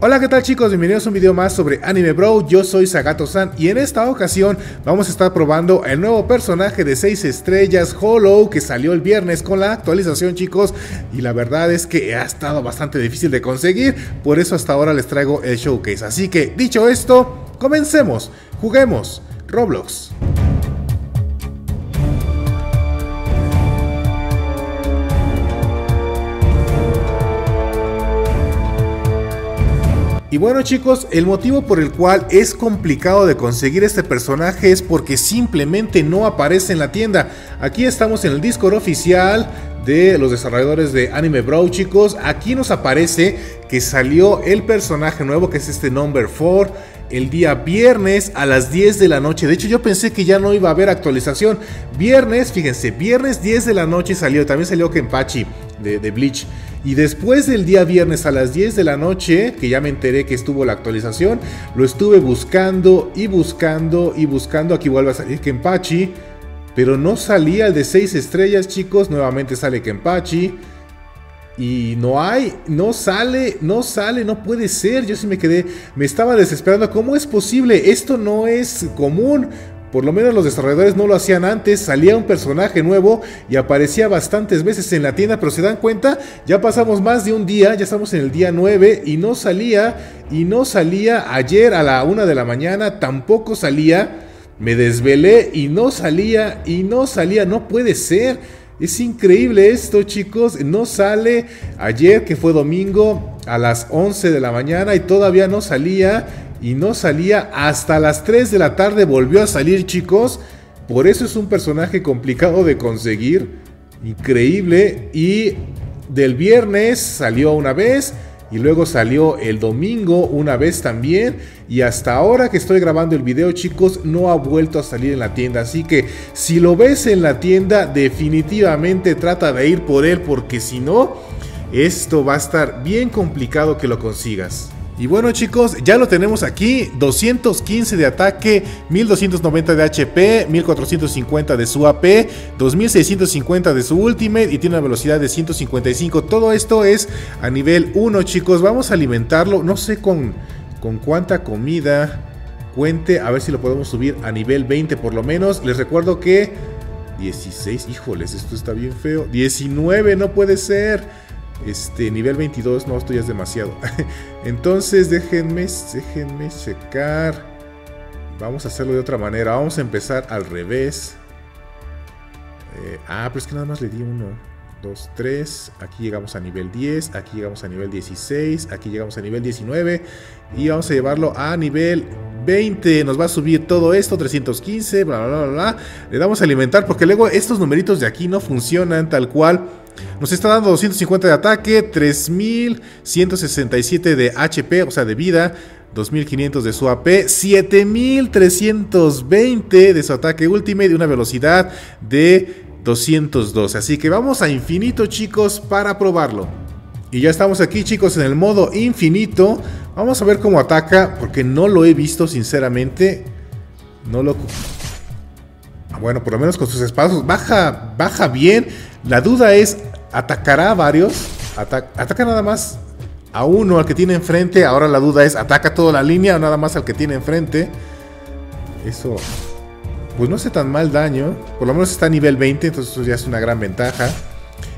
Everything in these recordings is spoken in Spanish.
Hola, ¿qué tal chicos? Bienvenidos a un video más sobre Anime Brawl. Yo soy ZagatoSan y en esta ocasión vamos a estar probando el nuevo personaje de 6 estrellas Hollow que salió el viernes con la actualización, chicos, y la verdad es que ha estado bastante difícil de conseguir, por eso hasta ahora les traigo el showcase. Así que dicho esto, comencemos, juguemos Roblox. Y bueno chicos, el motivo por el cual es complicado de conseguir este personaje es porque simplemente no aparece en la tienda. Aquí estamos en el Discord oficial de los desarrolladores de Anime Brawl, chicos. Aquí nos aparece que salió el personaje nuevo, que es este Number 4, el día viernes a las 10 de la noche. De hecho yo pensé que ya no iba a haber actualización. Viernes, fíjense, viernes 10 de la noche salió. También salió Kenpachi de Bleach. Y después del día viernes a las 10 de la noche, que ya me enteré que estuvo la actualización, lo estuve buscando y buscando y buscando. Aquí vuelve a salir Kenpachi, pero no salía el de 6 estrellas, chicos. Nuevamente sale Kenpachi y no hay, no sale, no puede ser. Yo sí me quedé, me estaba desesperando. ¿Cómo es posible? Esto no es común. Por lo menos los desarrolladores no lo hacían antes. Salía un personaje nuevo y aparecía bastantes veces en la tienda, pero se dan cuenta, ya pasamos más de un día, ya estamos en el día 9 y no salía. Ayer a la 1 de la mañana tampoco salía, me desvelé y no salía, no puede ser. Es increíble esto, chicos, no sale. Ayer, que fue domingo, a las 11 de la mañana y todavía no salía. Y no salía hasta las 3 de la tarde, volvió a salir, chicos. Por eso es un personaje complicado de conseguir. Increíble. Y del viernes salió una vez. Y luego salió el domingo una vez también. Y hasta ahora que estoy grabando el video, chicos, no ha vuelto a salir en la tienda. Así que si lo ves en la tienda, definitivamente trata de ir por él, porque si no, esto va a estar bien complicado que lo consigas. Y bueno chicos, ya lo tenemos aquí, 215 de ataque, 1290 de HP, 1450 de su AP, 2650 de su ultimate y tiene una velocidad de 155. Todo esto es a nivel 1, chicos. Vamos a alimentarlo, no sé con cuánta comida cuente, a ver si lo podemos subir a nivel 20 por lo menos. Les recuerdo que 16, híjoles, esto está bien feo, 19, no puede ser. Nivel 22, no, esto ya es demasiado. Entonces déjenme checar. Vamos a hacerlo de otra manera. Vamos a empezar al revés. Pero es que nada más le di 1, 2, 3. Aquí llegamos a nivel 10. Aquí llegamos a nivel 16. Aquí llegamos a nivel 19. Y vamos a llevarlo a nivel 20, nos va a subir todo esto, 315, bla, bla, bla, bla. Le damos a alimentar porque luego estos numeritos de aquí no funcionan tal cual. Nos está dando 250 de ataque, 3167 de HP, o sea de vida, 2500 de su AP, 7320 de su ataque ultimate y una velocidad de 202. Así que vamos a infinito, chicos, para probarlo. Y ya estamos aquí, chicos, en el modo infinito. Vamos a ver cómo ataca, porque no lo he visto, sinceramente. No lo... Bueno, por lo menos con sus espadas baja bien. La duda es, ¿atacará a varios? Ataca nada más a uno, al que tiene enfrente. Ahora la duda es, ¿ataca toda la línea o nada más al que tiene enfrente? Eso, pues no hace tan mal daño. Por lo menos está a nivel 20, entonces eso ya es una gran ventaja.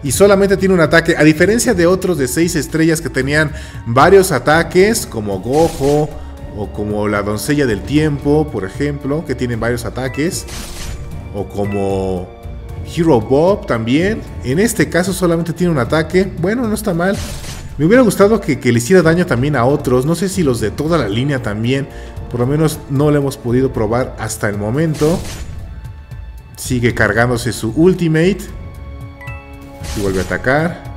Y solamente tiene un ataque, a diferencia de otros de 6 estrellas que tenían varios ataques, como Gojo o como la Doncella del Tiempo, por ejemplo, que tienen varios ataques, o como Hero Bob también. En este caso solamente tiene un ataque. Bueno, no está mal. Me hubiera gustado que le hiciera daño también a otros. No sé si los de toda la línea también. Por lo menos no lo hemos podido probar hasta el momento. Sigue cargándose su ultimate y vuelve a atacar.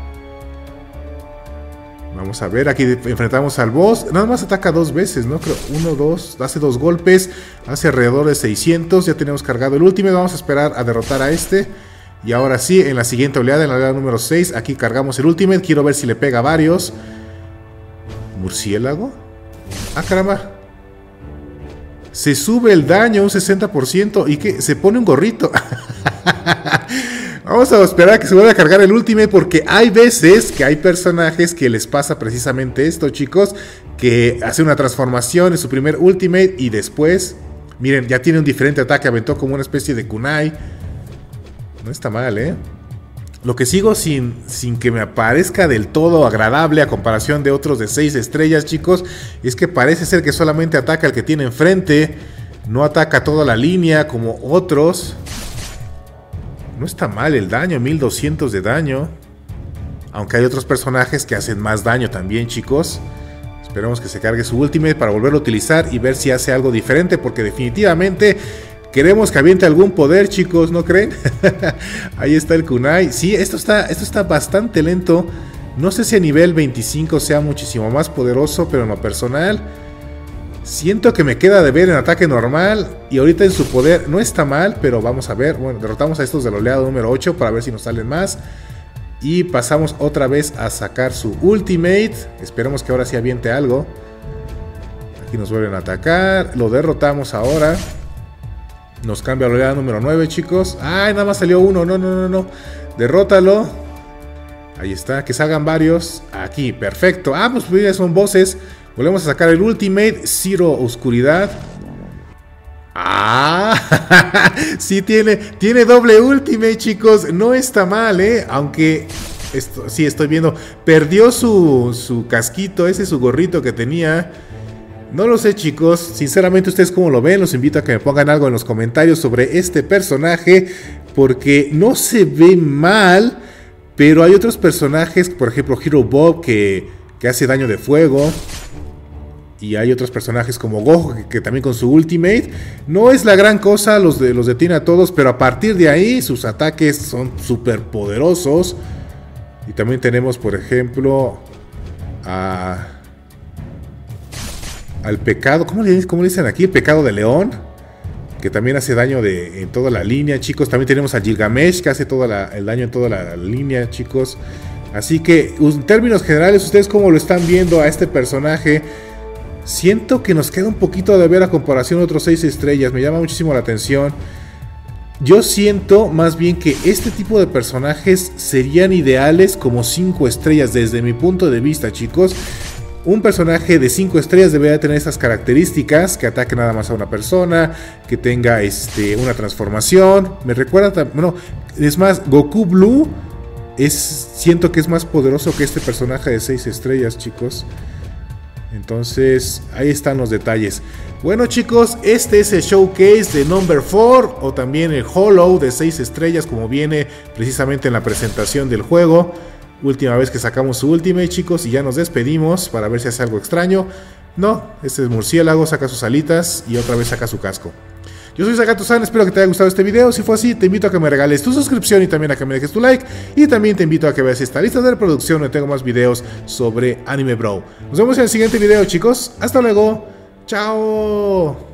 Vamos a ver, aquí enfrentamos al boss. Nada más ataca dos veces, ¿no? Creo, uno, dos, hace dos golpes. Hace alrededor de 600, ya tenemos cargado el último. Vamos a esperar a derrotar a este. Y ahora sí, en la siguiente oleada, en la oleada número 6, aquí cargamos el ultimate. Quiero ver si le pega a varios. ¿Murciélago? ¡Ah, caramba! Se sube el daño un 60%. ¿Y qué? Se pone un gorrito. Vamos a esperar a que se vuelva a cargar el ultimate, porque hay veces que hay personajes que les pasa precisamente esto, chicos, que hace una transformación en su primer ultimate y después, miren, ya tiene un diferente ataque, aventó como una especie de kunai. No está mal, ¿eh? Lo que sigo sin que me parezca del todo agradable a comparación de otros de 6 estrellas, chicos, es que parece ser que solamente ataca al que tiene enfrente, no ataca toda la línea como otros. No está mal el daño, 1200 de daño. Aunque hay otros personajes que hacen más daño también, chicos. Esperamos que se cargue su ultimate para volverlo a utilizar y ver si hace algo diferente, porque definitivamente queremos que aviente algún poder, chicos, ¿no creen? Ahí está el kunai. Sí, esto está bastante lento. No sé si a nivel 25 sea muchísimo más poderoso, pero en lo personal siento que me queda de ver en ataque normal. Y ahorita en su poder no está mal, pero vamos a ver. Bueno, derrotamos a estos del oleado número 8 para ver si nos salen más. Y pasamos otra vez a sacar su ultimate. Esperemos que ahora sí aviente algo. Aquí nos vuelven a atacar. Lo derrotamos ahora. Nos cambia la oleada número 9, chicos. ¡Ay, nada más salió uno! No, no, no, no. Derrótalo. Ahí está, que salgan varios. Aquí, perfecto. Ah, pues ya son bosses. Volvemos a sacar el ultimate. Zero Oscuridad. ¡Ah! Sí, tiene doble ultimate, chicos. No está mal, ¿eh? Aunque, esto, sí, estoy viendo. Perdió su casquito, ese su gorrito que tenía. No lo sé, chicos, sinceramente ustedes cómo lo ven, los invito a que me pongan algo en los comentarios sobre este personaje, porque no se ve mal, pero hay otros personajes, por ejemplo Hero Bob que hace daño de fuego, y hay otros personajes como Gojo que también con su ultimate, no es la gran cosa, los detiene a todos, pero a partir de ahí sus ataques son súper poderosos, y también tenemos por ejemplo a... al pecado, ¿cómo le dicen aquí? El pecado de león, que también hace daño en toda la línea, chicos. También tenemos a Gilgamesh, que hace el daño en toda la línea, chicos. Así que, en términos generales, ¿ustedes cómo lo están viendo a este personaje? Siento que nos queda un poquito de ver a comparación a otros 6 estrellas. Me llama muchísimo la atención. Yo siento más bien que este tipo de personajes serían ideales como 5 estrellas, desde mi punto de vista, chicos. Un personaje de 5 estrellas debería tener estas características, que ataque nada más a una persona, que tenga una transformación. Me recuerda, bueno, es más, Goku Blue siento que es más poderoso que este personaje de 6 estrellas, chicos. Entonces, ahí están los detalles. Bueno, chicos, este es el showcase de Number 4 o también el Hollow de 6 estrellas, como viene precisamente en la presentación del juego. Última vez que sacamos su ultimate, chicos, y ya nos despedimos para ver si hace algo extraño. No, este es murciélago, saca sus alitas y otra vez saca su casco. Yo soy ZagatoSan, espero que te haya gustado este video. Si fue así, te invito a que me regales tu suscripción y también a que me dejes tu like. Y también te invito a que veas esta lista de reproducción donde tengo más videos sobre Anime Brawl. Nos vemos en el siguiente video, chicos. Hasta luego. Chao.